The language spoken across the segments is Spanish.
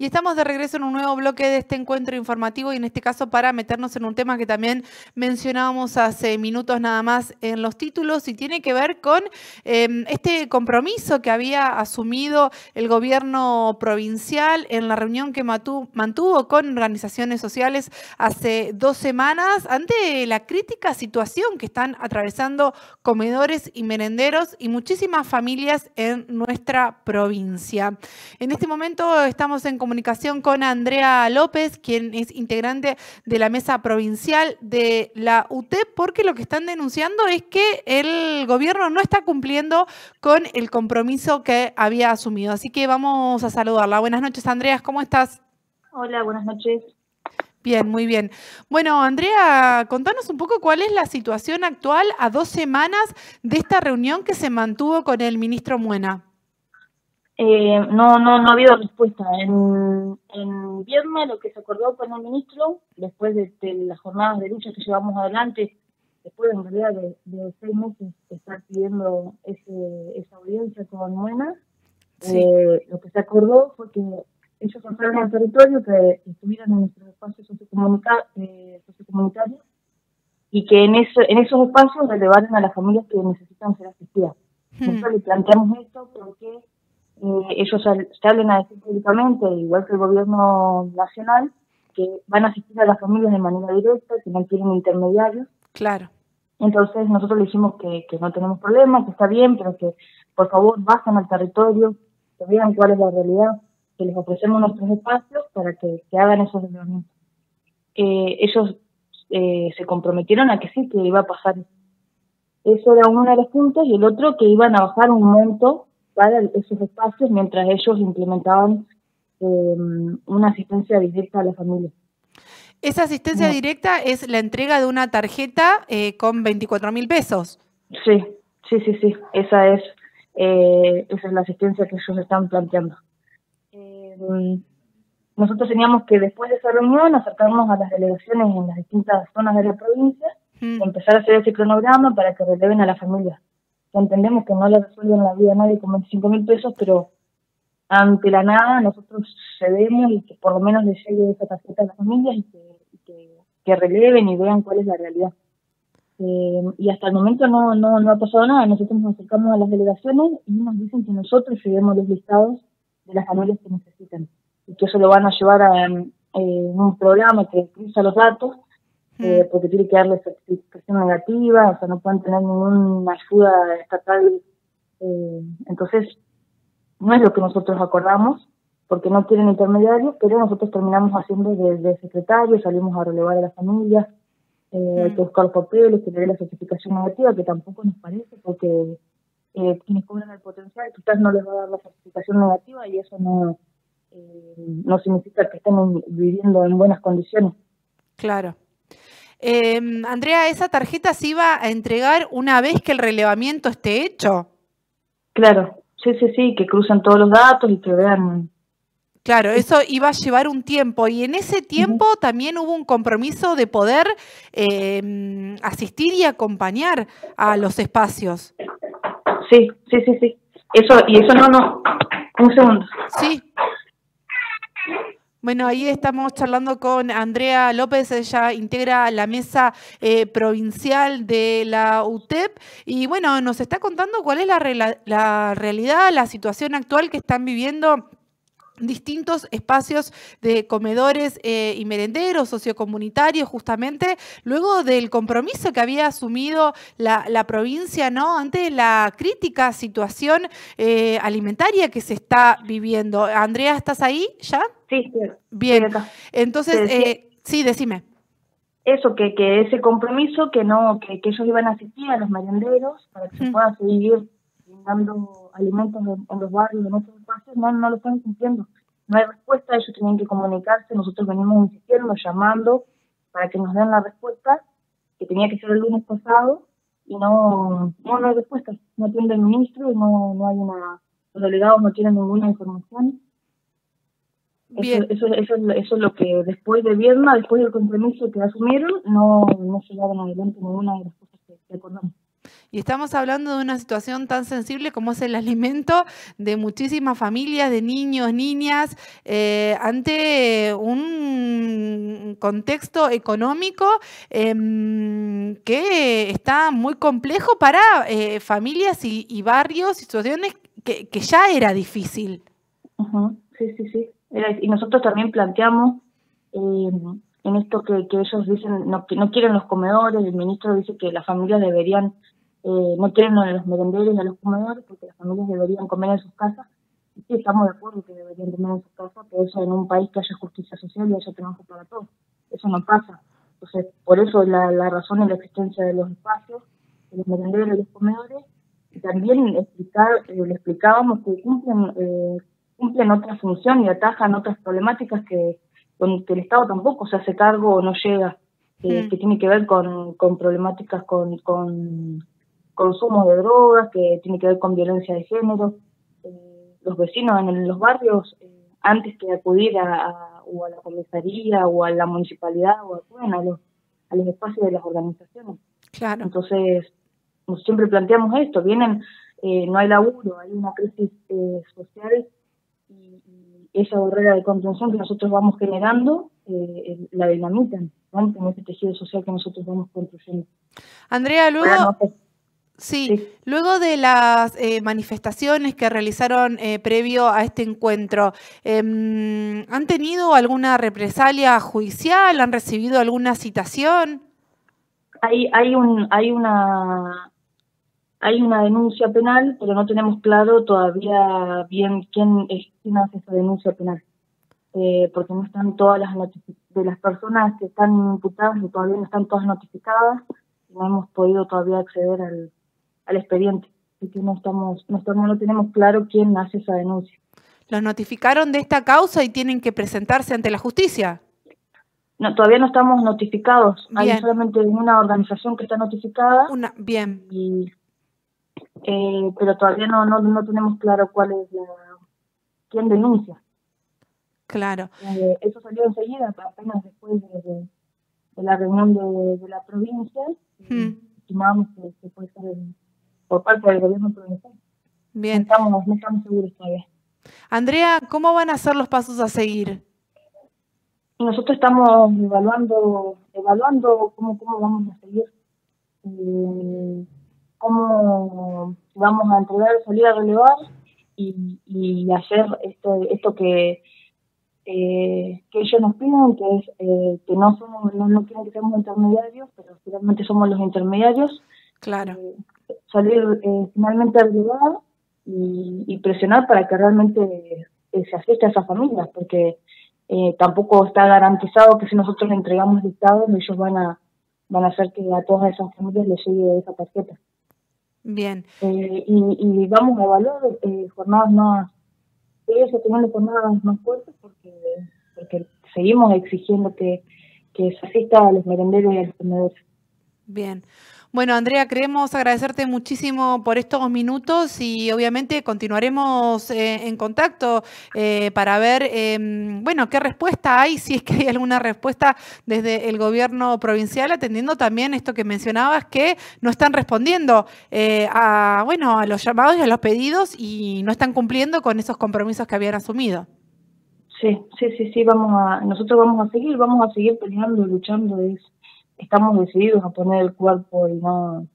Y estamos de regreso en un nuevo bloque de este encuentro informativo y en este caso para meternos en un tema que también mencionábamos hace minutos nada más en los títulos y tiene que ver con este compromiso que había asumido el gobierno provincial en la reunión que mantuvo con organizaciones sociales hace 2 semanas ante la crítica situación que están atravesando comedores y merenderos y muchísimas familias en nuestra provincia. En este momento estamos en comunicación con Andrea López, quien es integrante de la mesa provincial de la UTEP, porque lo que están denunciando es que el gobierno no está cumpliendo con el compromiso que había asumido. Así que vamos a saludarla. Buenas noches, Andrea, ¿cómo estás? Hola, buenas noches. Bien, muy bien. Bueno, Andrea, contanos un poco cuál es la situación actual a 2 semanas de esta reunión que se mantuvo con el ministro Muena. No ha habido respuesta. En viernes lo que se acordó con el ministro, después de las jornadas de lucha que llevamos adelante, después en realidad de 6 meses de estar pidiendo esa audiencia con Muena, sí. Lo que se acordó fue que ellos entraron al territorio, que estuvieran en nuestros espacios sociocomunitarios y que en esos espacios relevaran a las familias que necesitan ser asistidas. Nosotros le planteamos esto porque ellos salen a decir públicamente, igual que el gobierno nacional, que van a asistir a las familias de manera directa, que no tienen intermediarios. Claro. Entonces nosotros le dijimos que no tenemos problema, que está bien, pero que por favor bajen al territorio, que vean cuál es la realidad, que les ofrecemos nuestros espacios para que hagan esos reuniones. Ellos se comprometieron a que sí, que iba a pasar. Eso era uno de los puntos, y el otro que iban a bajar un monto para esos espacios mientras ellos implementaban una asistencia directa a la familia. Esa asistencia directa es la entrega de una tarjeta con 24.000 pesos. Sí. Esa es la asistencia que ellos están planteando. Nosotros teníamos que después de esa reunión acercarnos a las delegaciones en las distintas zonas de la provincia y empezar a hacer ese cronograma para que releven a la familia. Entendemos que no le resuelven la vida a nadie con 25.000 pesos, pero ante la nada nosotros cedemos y que por lo menos les llegue esa tarjeta a las familias y que releven y vean cuál es la realidad. Y hasta el momento no ha pasado nada. Nosotros nos acercamos a las delegaciones y nos dicen que nosotros llevemos los listados de las familias que necesitan y que eso lo van a llevar a un programa que cruza los datos, porque tiene que darle certificación negativa, o sea, no pueden tener ninguna ayuda estatal. Entonces, no es lo que nosotros acordamos, porque no quieren intermediarios, pero nosotros terminamos haciendo de secretario, salimos a relevar a las familias, hay que buscar los papeles, que le dé la certificación negativa, que tampoco nos parece, porque quienes cobran el potencial quizás no les va a dar la certificación negativa y eso no significa que estén viviendo en buenas condiciones. Claro. Andrea, ¿esa tarjeta se iba a entregar una vez que el relevamiento esté hecho? Claro, sí, que crucen todos los datos y que vean. Claro, eso iba a llevar un tiempo y en ese tiempo también hubo un compromiso de poder asistir y acompañar a los espacios. Sí. Eso no. Un segundo. Sí. Bueno, ahí estamos charlando con Andrea López, ella integra la mesa provincial de la UTEP y bueno, nos está contando cuál es la realidad, la situación actual que están viviendo distintos espacios de comedores y merenderos, sociocomunitarios, justamente, luego del compromiso que había asumido la provincia, ¿no?, ante la crítica situación alimentaria que se está viviendo. Andrea, ¿estás ahí ya? Sí. Bien. Entonces, sí, decime. Eso, que ese compromiso, que ellos iban a asistir a los merenderos para que se pueda seguir dando alimentos en los barrios, en otros espacios, no lo están cumpliendo. No hay respuesta, ellos tienen que comunicarse, nosotros venimos insistiendo, llamando, para que nos den la respuesta, que tenía que ser el lunes pasado, y no hay respuesta. No atiende el ministro, no hay una, los delegados no tienen ninguna información. Eso es lo que después de viernes, después del compromiso que asumieron, no llegaron adelante ninguna de las cosas que acordamos. Y estamos hablando de una situación tan sensible como es el alimento de muchísimas familias, de niños, niñas, ante un contexto económico que está muy complejo para familias y barrios, situaciones que ya era difícil. Sí, sí, sí. Y nosotros también planteamos en esto que ellos dicen que no quieren los comedores. El ministro dice que las familias deberían, no quieren a los merenderos y a los comedores porque las familias deberían comer en sus casas. Y sí, estamos de acuerdo que deberían comer en sus casas, pero eso en un país que haya justicia social y haya trabajo para todos. Eso no pasa. Entonces, por eso la razón es la existencia de los espacios, de los merenderos y los comedores. Y también le explicábamos que cumplen otras funciones y atajan otras problemáticas que el Estado tampoco se hace cargo o no llega, que tiene que ver con problemáticas con consumo de drogas, que tiene que ver con violencia de género. Los vecinos en los barrios, antes que acudir o a la comisaría o a la municipalidad o a los espacios de las organizaciones. Claro. Entonces, siempre planteamos esto, no hay laburo, hay una crisis social y esa barrera de contención que nosotros vamos generando la dinamitan, ¿no? Con ese tejido social que nosotros vamos construyendo. Andrea, luego... Bueno, sí, luego de las manifestaciones que realizaron previo a este encuentro, ¿han tenido alguna represalia judicial? ¿Han recibido alguna citación? Hay una denuncia penal, pero no tenemos claro todavía bien quién hace esa denuncia penal, porque no están todas las personas que están imputadas, y todavía no están todas notificadas, no hemos podido todavía acceder al expediente, así que no tenemos claro quién hace esa denuncia. ¿Los notificaron de esta causa y tienen que presentarse ante la justicia? No, todavía no estamos notificados, bien. Hay solamente una organización que está notificada. Bien. Y pero todavía no tenemos claro cuál es quién denuncia. Claro. Eso salió enseguida, apenas después de la reunión de la provincia, estimábamos que puede ser por parte del gobierno provincial. Bien. No estamos seguros todavía. Andrea, ¿cómo van a ser los pasos a seguir? Nosotros estamos evaluando cómo vamos a seguir. Cómo vamos a entregar, salir a relevar y hacer esto que ellos nos piden, que es que no quieren que seamos intermediarios, pero finalmente somos los intermediarios. Claro. Salir finalmente a relevar y presionar para que realmente se asista a esas familias, porque tampoco está garantizado que si nosotros le entregamos listados, ellos van a hacer que a todas esas familias les llegue esa tarjeta. Bien. Y vamos a evaluar jornadas más, teniendo jornadas más fuertes porque seguimos exigiendo que se asista a los merenderos y a los comedores. Bien. Bueno, Andrea, queremos agradecerte muchísimo por estos minutos y obviamente continuaremos en contacto para ver, qué respuesta hay, si es que hay alguna respuesta desde el gobierno provincial, atendiendo también esto que mencionabas, que no están respondiendo a los llamados y a los pedidos y no están cumpliendo con esos compromisos que habían asumido. Sí, nosotros vamos a seguir peleando, luchando de eso. Estamos decididos a poner el cuerpo y no,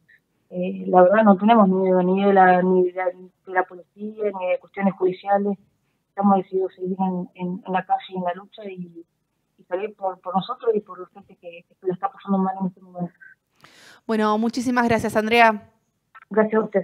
la verdad no tenemos miedo ni de la policía, ni de cuestiones judiciales. Estamos decididos a seguir en la calle y en la lucha y salir por nosotros y por la gente que lo está pasando mal en este momento. Bueno, muchísimas gracias, Andrea. Gracias a usted.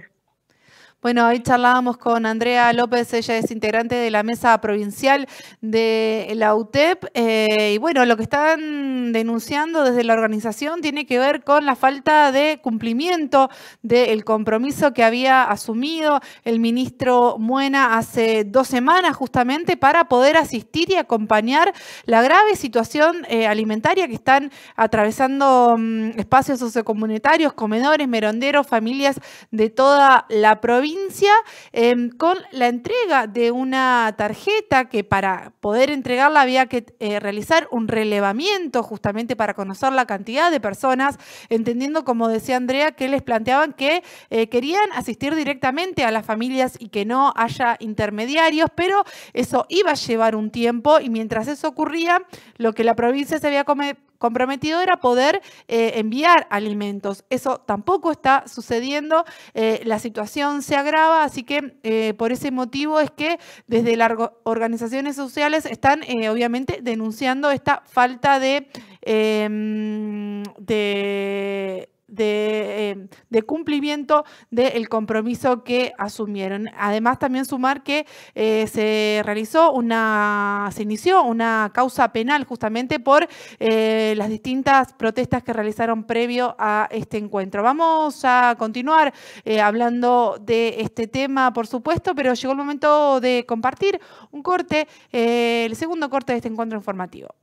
Bueno, ahí charlábamos con Andrea López, ella es integrante de la mesa provincial de la UTEP y bueno, lo que están denunciando desde la organización tiene que ver con la falta de cumplimiento del compromiso que había asumido el ministro Muena hace 2 semanas justamente para poder asistir y acompañar la grave situación alimentaria que están atravesando espacios sociocomunitarios, comedores, merenderos, familias de toda la provincia. provincia con la entrega de una tarjeta que para poder entregarla había que realizar un relevamiento justamente para conocer la cantidad de personas, entendiendo, como decía Andrea, que les planteaban que querían asistir directamente a las familias y que no haya intermediarios, pero eso iba a llevar un tiempo y mientras eso ocurría, lo que la provincia se había comprometido era poder enviar alimentos. Eso tampoco está sucediendo, la situación se agrava, así que por ese motivo es que desde las organizaciones sociales están obviamente denunciando esta falta de cumplimiento del compromiso que asumieron. Además, también sumar que se inició una causa penal justamente por las distintas protestas que realizaron previo a este encuentro. Vamos a continuar hablando de este tema, por supuesto, pero llegó el momento de compartir un corte, el segundo corte de este encuentro informativo.